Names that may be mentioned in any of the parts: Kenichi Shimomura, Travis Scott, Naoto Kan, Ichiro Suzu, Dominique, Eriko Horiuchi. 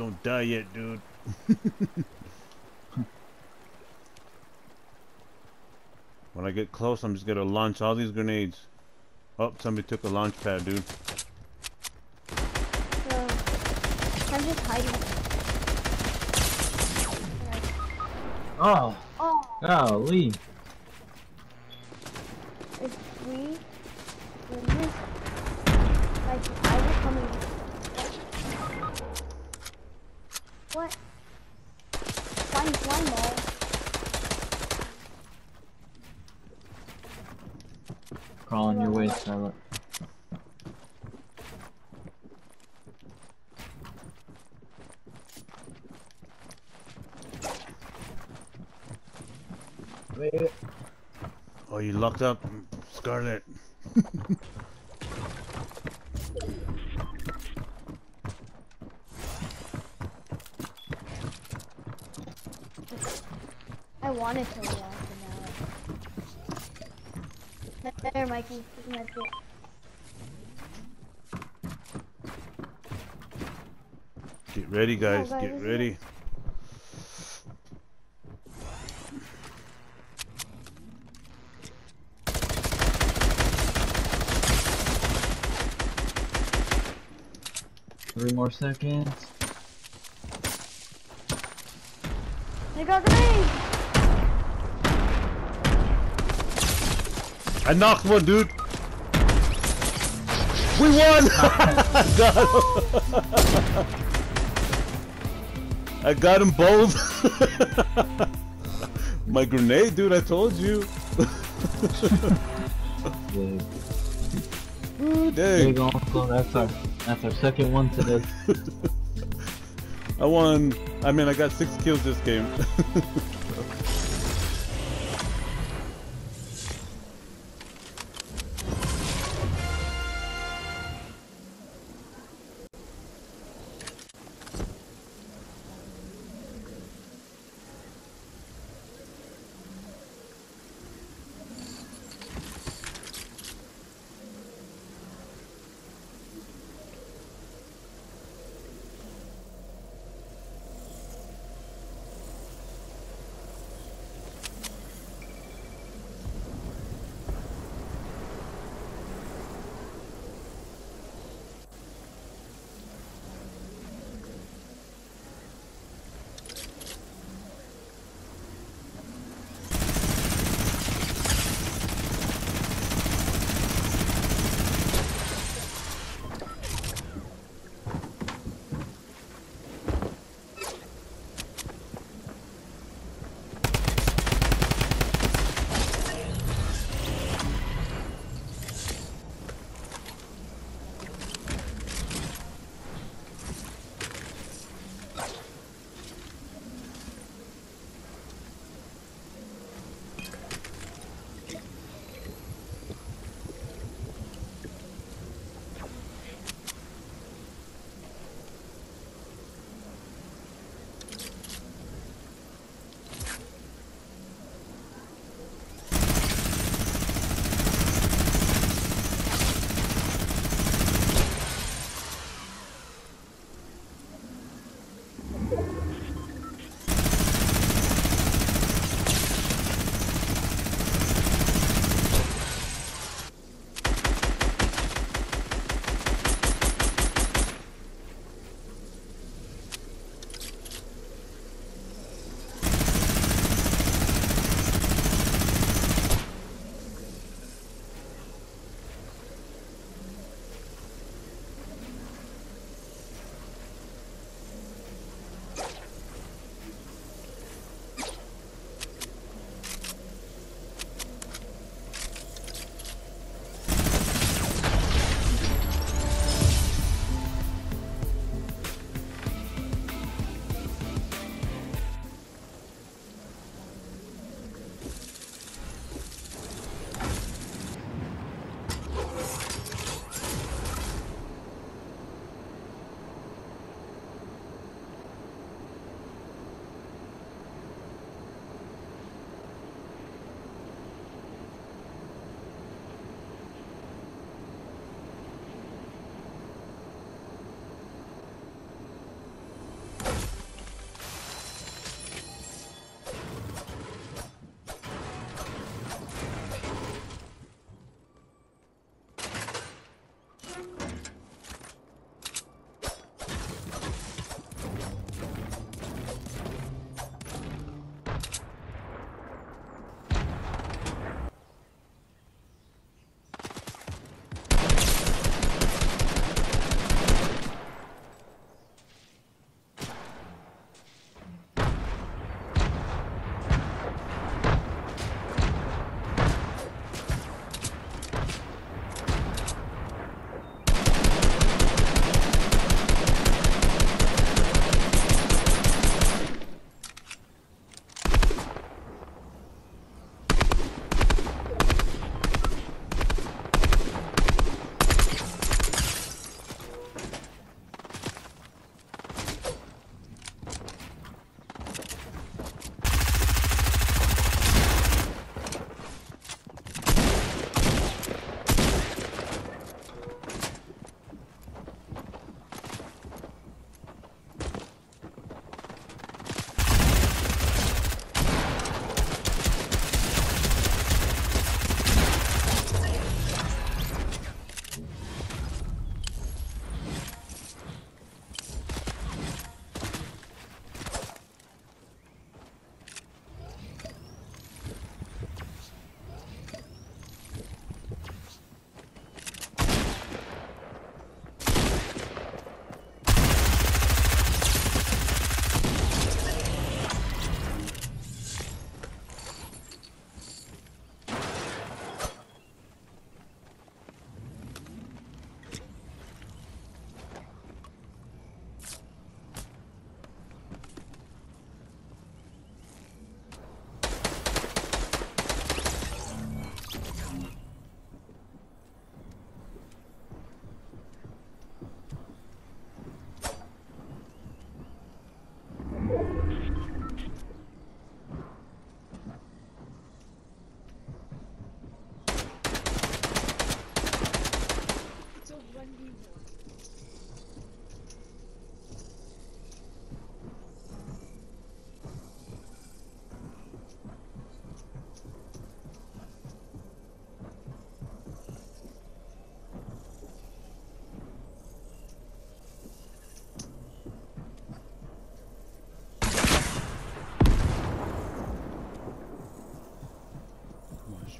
Don't die yet, dude. When I get close, I'm just gonna launch all these grenades. Oh, somebody took a launch pad, dude. Bro, I'm just hiding. Oh. Oh. Oh, Lee. If we win this, like, I will come in. What? Flying ball. Crawling your way, Scarlet. Oh, you locked up, Scarlet. I wanted to laugh and now. There, Mikey. That's it. Get ready, guys. Oh, get ready. It? 3 more seconds. They got grenades! I knocked one, dude. We won! I got him both. My grenade, dude. I told you. Dang. That's our second one today. I won. I mean, I got 6 kills this game.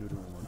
shoot it one more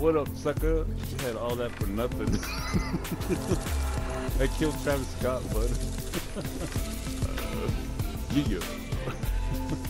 What up, sucker? You had all that for nothing. That killed Travis Scott, bud. Yeah.